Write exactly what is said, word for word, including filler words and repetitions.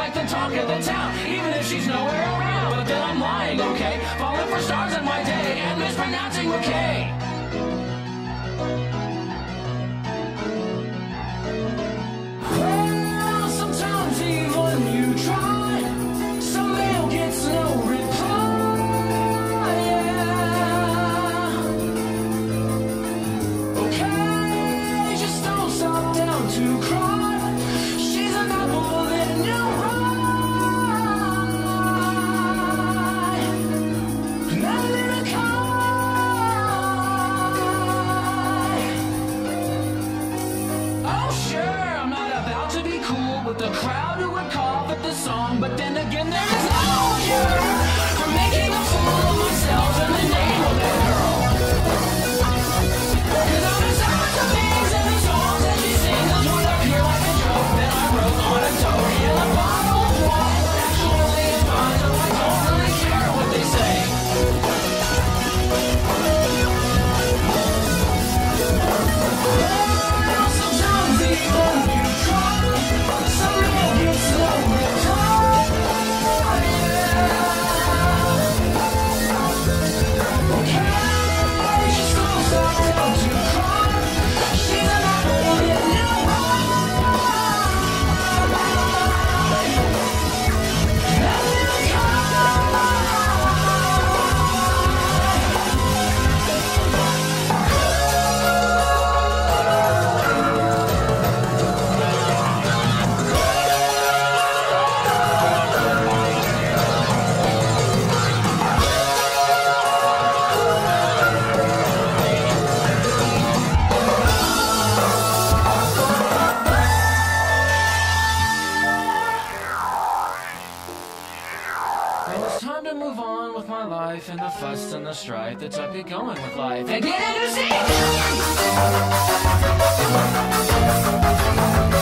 like the talk of the town, even if she's nowhere around. But then I'm lying, okay? Falling for stars in my day and mispronouncing with K. The crowd who would call for the song, but then again there is no cure for making a fool of myself in the name of that girl. Cause I'm inside the things and the songs that she sings would appear like a joke that I wrote on a toad in a bottle of wine. Actually it's fine, so I don't really care what they say. Well, sometimes even you try, something gets so retarded. Okay, she slows up down to cry. She's an apple in your eye. That little and the fuss and the strife that's up here going with life. And get into shape!